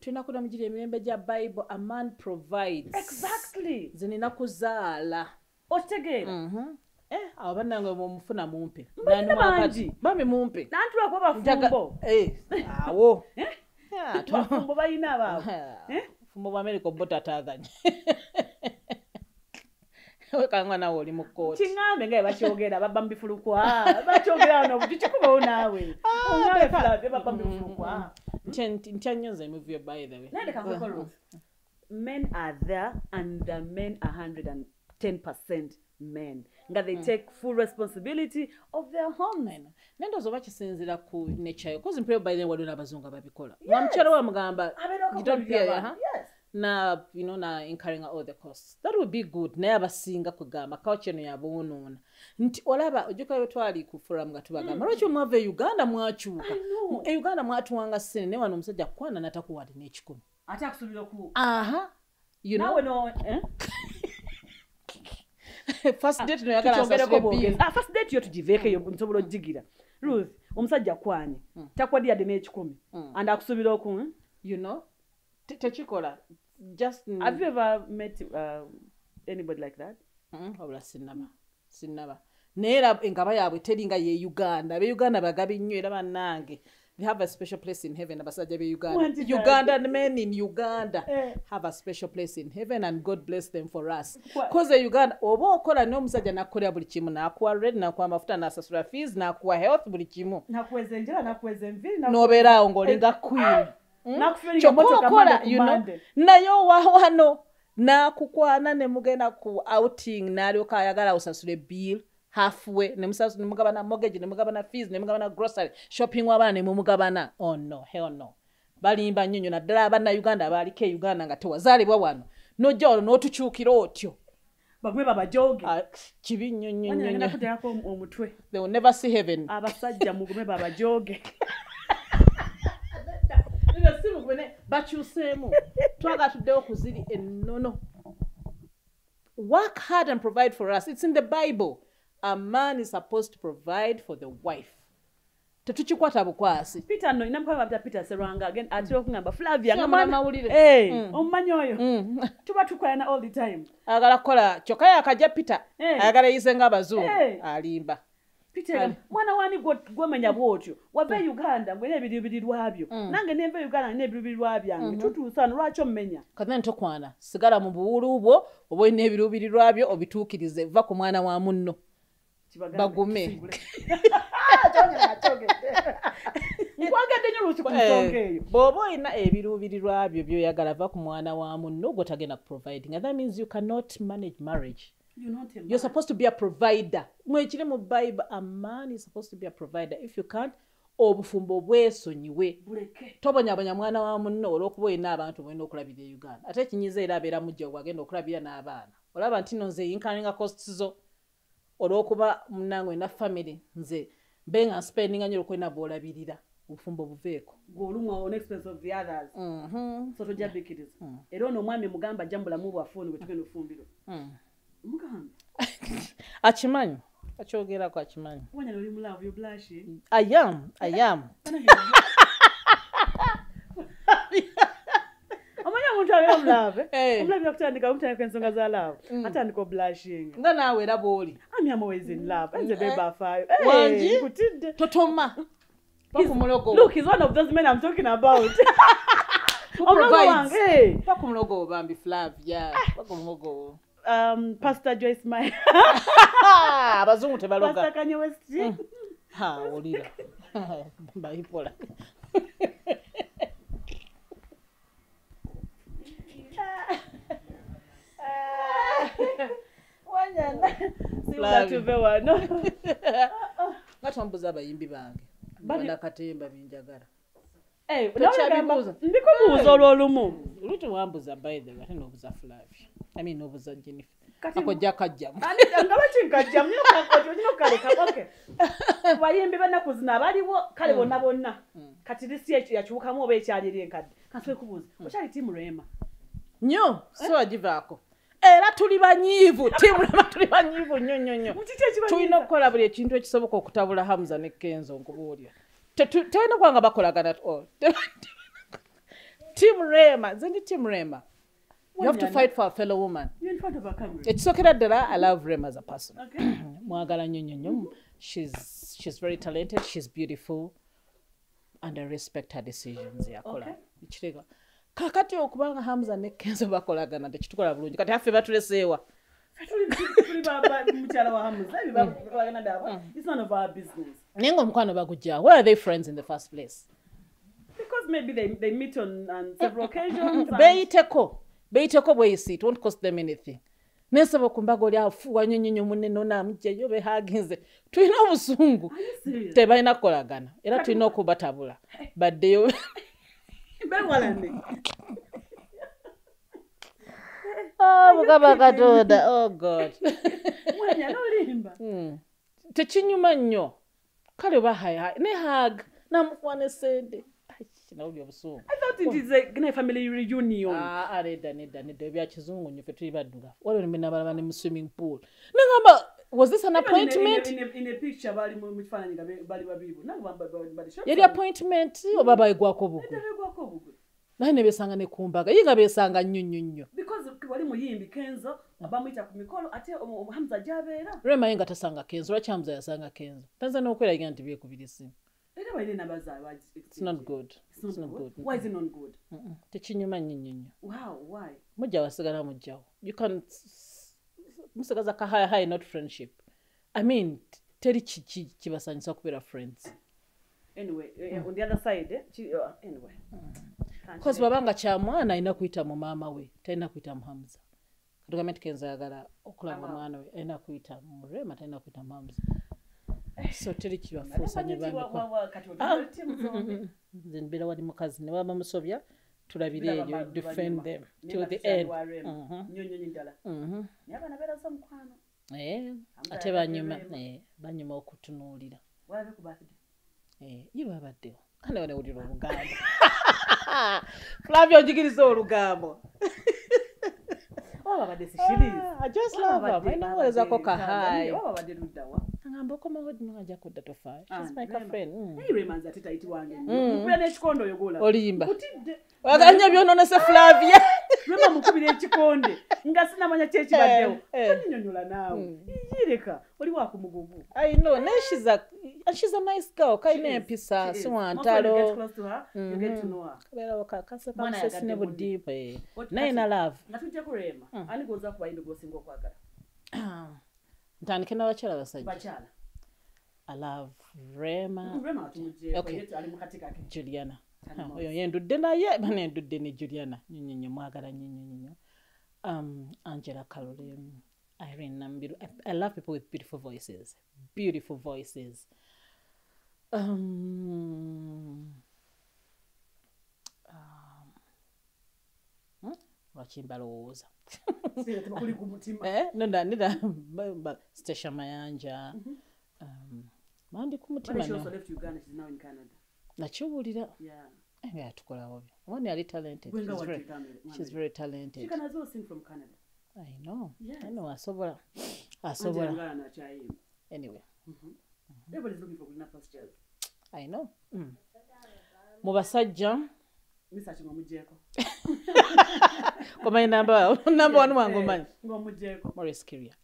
Tunakula mjiri emembe ja Bible, a man provides. Exactly. Zinina kuzala. Otege. Awabanda nga mumfuna mumpe. Mbani maji. Mami mumpe. Na antuwa kwa bafumbo. Awo. Tuwa fumbo ba ina wawo. Fumbo ba Amerika mbota tathani. Weka ngwana woli mukoti. Chingame nge bachogeda babambi fulukwa. Bachogeda wano kuchukuma unawe. Ungawe flavye babambi fulukwa. Nchanyoza movie by the way. Nende kakoko Ruth. Men are there and the men are 110% men. Nga they take full responsibility of their home. Nendo zobachi senzila ku nature. Kozi mpreo by the waduna bazunga babikola. Wamchara wa mgamba. Gidon pia ya ha? Yes. Na you know na incurring all the costs that would be good never singa kugama culture no yabonona nti olaba ojuka yotwali kufura mga tubagama rocho mwave Uganda mwachuka Uganda mwatu wanga sene ne wano musajja kwana natakuwa ne chikumu atakusubira ku you know no first date no yakala first date yotujiveke yobuntobolo jigira Ruth omusajja kwani takwadiya de ne chikumu and akusubira ku you know Techikola, just have you ever met anybody like that? Obula sinaba. Nera engaba yabwe telinga ye Uganda. Be Uganda bagabi nnyo era banange. They have a special place in heaven abasajja be Uganda. Ugandan men in Uganda have a special place in heaven and God bless them for us. Koze Uganda obo okola no musajja nakolera buli kimu nakuwa red nakuwa mafuta n'asasula fees nakuwa health buli kimu. Nakuweza njala nakuweza envi na nobera ongolinga queen. Chokola, you know. Nayo wano na kukwana ne mugena ku outing na lyoka yagala usasule bill halfway nemsazo nemugabana mortgage nemugabana fees nemugabana grocery shopping wabana nemugabana. Oh no, hell no. Bali imba nyonyo na dala abana Uganda bali ke Uganda nga tewazalibwa wano no jolo no tuchukira otyo bagwe baba joge kibi nyonyo nyonyo nakuteyako omutwe they will never see heaven abasajja mugume baba joge nina simu kwene bachuseemu twaga tudde okuziri ennono. Work hard and provide for us. It's in the Bible. A man is supposed to provide for the wife. Tetuchikwata bukwasi. Peter no inamkwa Peter Seranga again atiro kungamba Flavia ngama mawulire. Eh, omanyoyo. Tuba tukwana all the time. Agala kola chokaya akaja Peter. Agala yisenga abazungu alimba. Peter mwana wani gwemenya bwotyo. Wabe Uganda ngwele bididirwabyo. Nange nembe Uganda ne bididirwabyange. Tutusana lwacho mmenya. Kaza ntokwana sigala mu buwulu bwo obwe ne bididirwabyo obitukirize va ku mwana wa munno. Bagume. Bobo ina ebiruubirirwa byo byoyagala va ku mwana wa munno gotagenda providing. That means you cannot manage marriage. You're supposed to be a provider. Mwekire mu Bible, a man is supposed to be a provider. If you can't, obufumbo bwesonyiwe. Tobonyabanya mwana wa munno olwokuba ina abantu bwena okulabira Uganda. Ate kinyize era abeera mujja wagenda okulabira n'abaana. Olaba nti nze yinkalinga costs zo. Olokuba mnango na family nze benga spending anyero kwena bola bilira ufumbo buveko golumwa on expense of the others. So to just bikiriz ero no mwami mugamba jambo la mubu afoni wetukeno fumbiro mugamba achimanyo achogera kwa achimanyo wanya loli love you blush eh? I am I'm love. I'm love. I'm blushing. I'm always in love. I'm the baby five. Look, he's one of those men I'm talking about. Pastor Joyce, my. Pastor Kanye West. Ha, olida. Baipola. I mean, no, era tulibanyivu timu na tulibanyivu nyonyo tulino kola buli ekintu ekisoboka okutabula Hamza ne Kenzo ngubulya tena kwanga bakolagana at all. Team Rema zindi team Rema, you have to fight for a fellow woman. It's okay that I love Rema as a person, okay. Mwagala nyonyo, she's very talented, she's beautiful, and I respect her decisions yakola ichirega kakati okubanga Hamza ne Kenzo bakolagana tekitukola bulungi kati hafe batulesewa tuli baba mukyala wa Hamza bakolagana daba. It's none of our business. Nengo mkwano bagujja, why are they friends in the first place? Because maybe they meet on several occasions. Beiteko bweyisi, it won't cost them anything. Nesaba kumbago lya fuwa nyonyo munne nona mje yobe haginze tulina obusungu tebalina kolagana era tulina okubatabula badde yo. Oh God. Techinyuma nnyo. Kale bahaya ne hug namukwane sende. I thought it is a family reunion. Ah, swimming pool. Was this an appointment? In a picture, Yedi appointment baba igwakobuko. Nane besanga ne kumbaga. Yinga besanga nnyunyunyo. Because wali muyimbi Kenzo abamwita ku mikolo ate Hamza jabera. Rema yenga tasanga Kenzo, lwachi Hamza yasanga Kenzo. Tanza n'okwera yinga nti byekubirisimu. It's not good. It's not good. Why is it not good? Techinyuma nnyunyunyo. Wow, why? Mujja wasigala mujjawo. You can't musagaza ka high not friendship. I mean, teri chichi kibasanyisa kubera friends. Anyway, on the other side, anyway. Because babanga cha mwana ina kuita mu mama we, tena kuita mu Hamza. Katugameti kenza agala okulanga mwana we ena kuita Murema tena kuita mams. So teriki wa fosa nyebanga kwa then bila wadi mukazi ne waba musobya tulabire you defend them till the end. Nyonyo ndala. Nyaba nabera so mkwano. Eh ate banyuma banyuma okutunulira. Wabe kubakide. Yiba badde. Kana wana udiro obugambo. Flavia ojigiriza olugambo. Oh, I just love her. I know it's a coca high. Oh, I didn't know. I'm not she's my friend. Hey, Rema's at it. I know. She's a nice girl. Kaine pisa swantalo. When you get close to her, you get to know her. Kabera wakakasa kamusesine deep eh. Na ina love. Natuje ku Rema. Ali goza kwa ino gosingo kwagala. Ntandikena bachala basajja. Bachala. I love Rema. Rema atuje. Okay. Juliana. Oyo yendudde na ye bane ndudde ni Juliana. Nyinyinyo mwagala nyinyinyo. Angela Kale. I love people with beautiful voices. Beautiful voices. Wachimbaloza. No, no, Station Mayanja. Mandi Kumutima. She also left Uganda. She's now in Canada. Nacho, yeah. Yeah, to call one really talented. She's very talented. She can also sing from Canada. I know. Yes. I know. I saw her. Anyway. Everybody's looking for Winner First Child. I know. Mubasajja. Misachi mamujeko. Koma number one wangu mani. Mamujeko. Maurice Kiriya.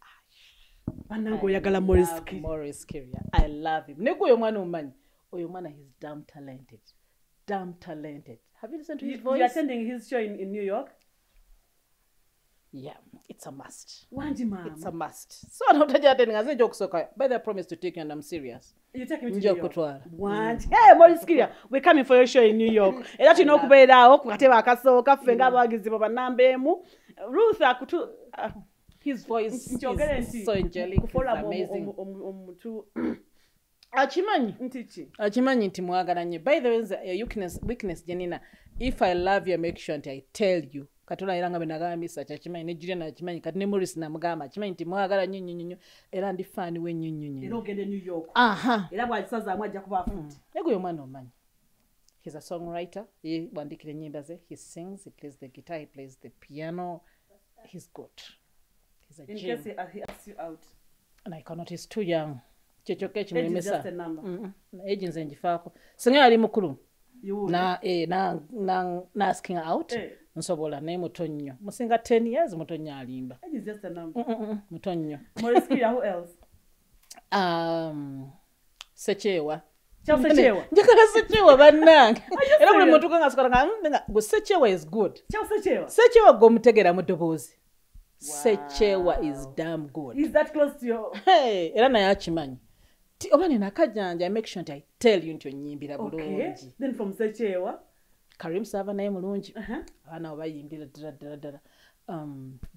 Banango yagala Maurice Kiriya. Maurice Kiriya. I love him. Neko yomwana umani. Oyomwana is damn talented. Damn talented. Have you listened to his voice? You're attending his show in New York? Yeah, it's a must. It's a must. So I don't attending as a joke soccer, but I promise to take you and I'm serious. You take me to New York. What? Hey, Maurice Kiriya, we're coming for your show in New York. And that you know kubeda okateba kasoka fenga bagiziba banambemu. Ruth akutu his voice is so angelic. It's amazing. Achimanyi nti mwagalanye. By the way, your weakness Janina, if I love you, make sure I tell you. Katula iranga benaga misa chachima inejiria na chachima ikatine Maurice na mugama chachima intimwagala nyinyi era ndi fan we nyinyi ero gende New York era bwajisaza amwaja kuba futi ego yomwana omanyi. He's a songwriter, he bandikire nyimba ze, he sings, he plays the guitar, he plays the piano. He's good. He's a gem. In case he asks you out and I cannot, he's too young. Chechoke chimemesa just a number na agents njifako singa ali mukuru na asking out nsobola naye mutonnyo musinga 10 years mutonnyo alimba. It's just a number. Mutonnyo Maurice Kiriya. Who else? Sechewa Sechewa njikaka Sechewa bananga era buli muntu kanga sokanga nga go Sechewa is good. Sechewa Sechewa go mutegera mudobozi. Sechewa is damn good. Is that close to your hey era na yachimanyi ti obane nakajanja make sure I tell you into nyimbira bulungi. Okay, then from Sechewa Karim Sava naye mulungi. Abana bayimbira dada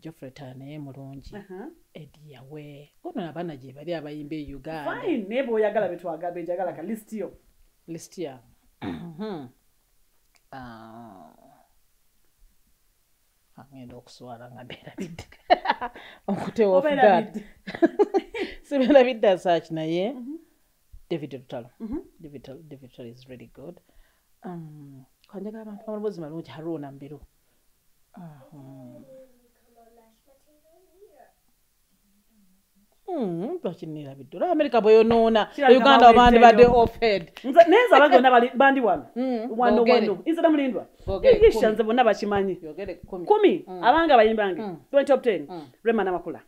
Geoffrey Tane mulungi. Edia we. Kono abana je bali abayimbe Uganda. Fine, nebo yagala betwaga benjagala ka list yo. List ya. Ngendo kuswala ngabera bid. Okute of that. Sebela bid that search naye. David Vitalo. David Vitalo is really good. Konjaga abantu bamubuzi malungi haruna mbiro. Bachinira bidura America boyo nona Uganda abandi bade offered. Neza abagona bali bandi wana. Wano inza mulindwa. Yishanze bona bachimanyi. 10 abanga bayimbange. 20 top 10. Rema namakula.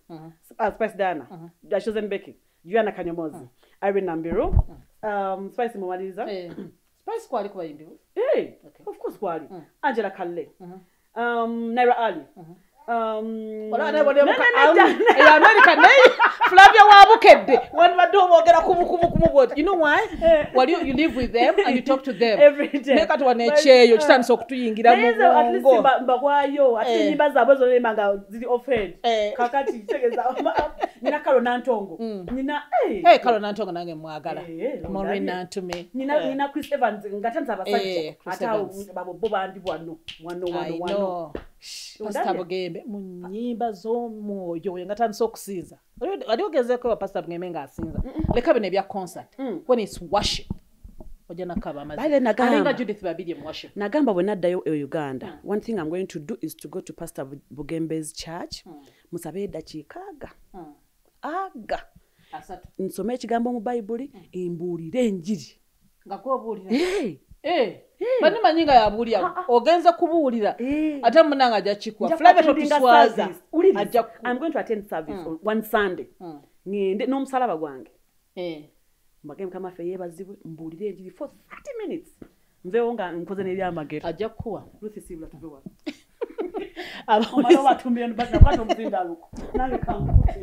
Spice Dana. Dashozen Becky. Juliana Kanyomozi. Irene Mbiro. Spice Momaliza. Spice kwali kubayimbiwe. Hey, okay. Of course kwali. Angela Kale. Naira Ali. You know why? Well, you live with them and you talk to them every day. Make one you stand so Pastor Game, Muniba Zomo, you will not unsock Caesar. I don't get the Pastor Gamenga Caesar. The cabinet of concert when it's worship. But then Nagamba Judith Babidium worship. Nagamba will not die in Uganda. One thing I'm going to do is to go to Pastor Bogembe's church, Musabe Dachikaga. Aga. In so much Gambo Bible, in Buri, Renji. Hey! Eh, bani manyinga ya bulia, ogenza kubuulira. Atamunanga jachikwa. Flavia totuswaza. I'm going to attend service one Sunday. Ngende no msalaba gwange. Eh. Mbagem kama feyeba zibu mbulire njiri for 30 minutes. Mve onga nkoze neli amageta. Ajakuwa. Ruth sibula tubewa. Abamalo batumbira nbaza kwato mzinda luko. Nale kankuti.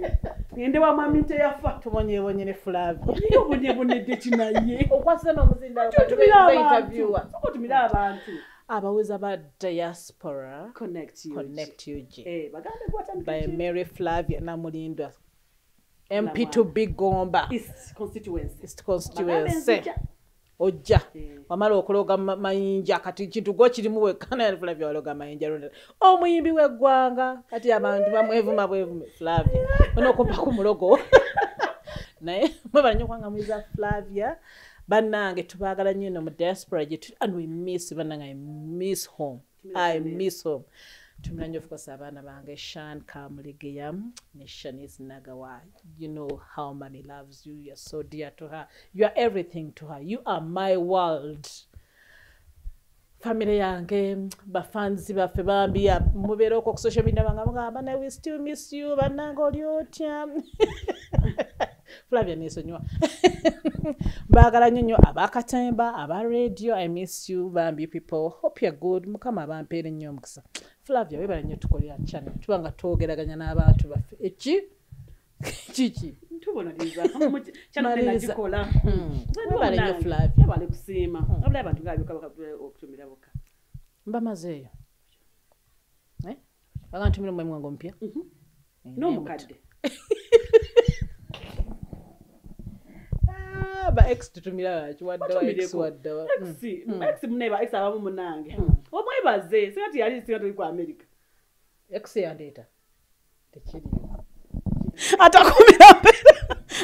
Ngende wa maminte yafa tumonye wonyene Flavia. Iyo bunye bunye deti na ye. Okwasema mzinda luko tutumira interviewer. Tukutumira abantu. Abaweza ba Diaspora Connect UG. Eh bagale kwatandikije. By Mary Flavia na mulindo. MP2B Gomba. East constituency. Oja wamala okologa mayinja kati kintu go kirimuwe kana Flavia ologa mayinja ronda omuyimbi wegwanga kati abantu bamwevuma bwevume Flavia ono kopa ku mulogo naye mabanya kwanga mwiza Flavia banange tubagala nnyo no mu diaspora jitu and we miss bananga I miss home tumnanyo of course abana bange Shan Kamuligiyam Nishanis Nagawa. You know how mommy loves you. You're so dear to her. You are everything to her. You are my world. Family yange bafanzi bafe bambi ya mubero ko social media bangamuga bana we still miss you banango lyotya Flavia nesonywa bagala nyonyo abakatemba aba radio I miss you bambi people hope you're good mukama bampere nnyo mukisa Flavia webala nnyo tukolera channel tubanga togeraganya n'abantu bafe echi chichi ntubona liza channel najikola webala nnyo Flavia bale kusema abala abantu gabi kabaka okutumira boka mba mazeyo agantumira mwe mwango mpya no mukadde ba ex tutumira achi wadda ex muneba ex abamu munange omwebaze sikati yali sikati ku America ex ya data tekiri atakumira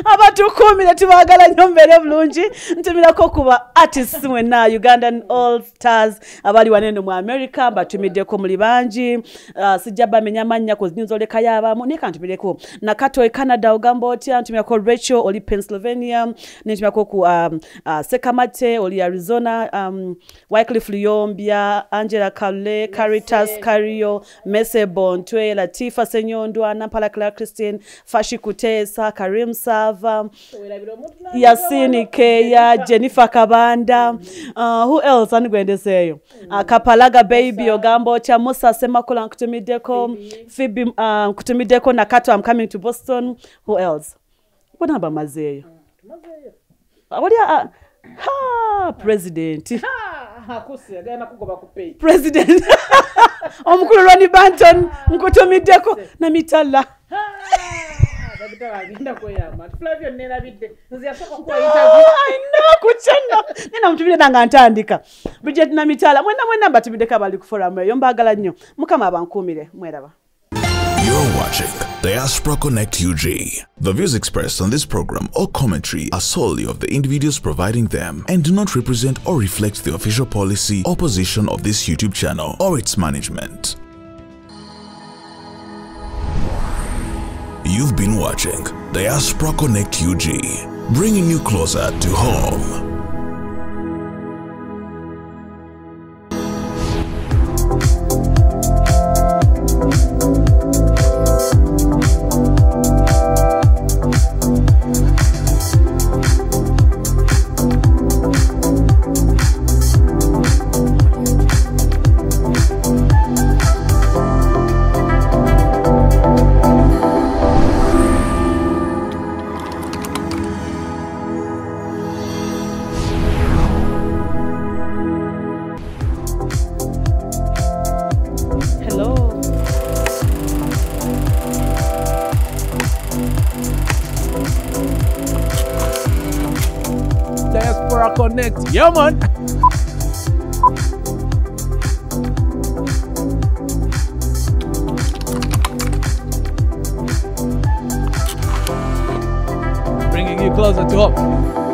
abatukumira tibagala nnyo mbere bulungi ntumira ko kuba artists mwena Ugandan All Stars abali wanene mu America batumide ko muri banji sijaba menyamanya ko zinzoleka yabamu nekantumire ko nakato Canada ogambo oti antumira ko Rachel oli Pennsylvania netumira ko ku Sekamate oli Arizona Wycliffe Lyombia Angela Kale Caritas Cario Mesebon Twe Latifa Senyondo Anapala Clara Christine Fashikutesa Karim Yasini Kaya, Jennifer Kabanda, who else? I'm going to say Kapalaga Baby Ogambo, Chamosa Semakula Kutumideko, Phoebe Kutumideko Nakato, I'm coming to Boston. Who else? What about Mazeyo? What are ha president? President Omukulu Ronnie Banton Mkutumideko Namitala. Bridget Namitala, when number to be the Kabalik for a million bagaladno, Mukamaban Kumile, wherever. You're watching Diaspora Connect UG. The views expressed on this program or commentary are solely of the individuals providing them and do not represent or reflect the official policy or position of this YouTube channel or its management. You've been watching Diaspora Connect UG, bringing you closer to home. Connect. Yeah, man. Bringing you closer to home.